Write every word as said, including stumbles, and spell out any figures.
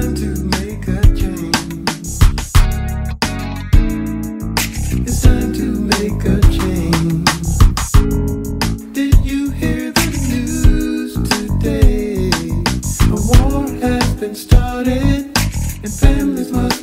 time to make a change. It's time to make a change. Did you hear the news today? A war has been started, and families must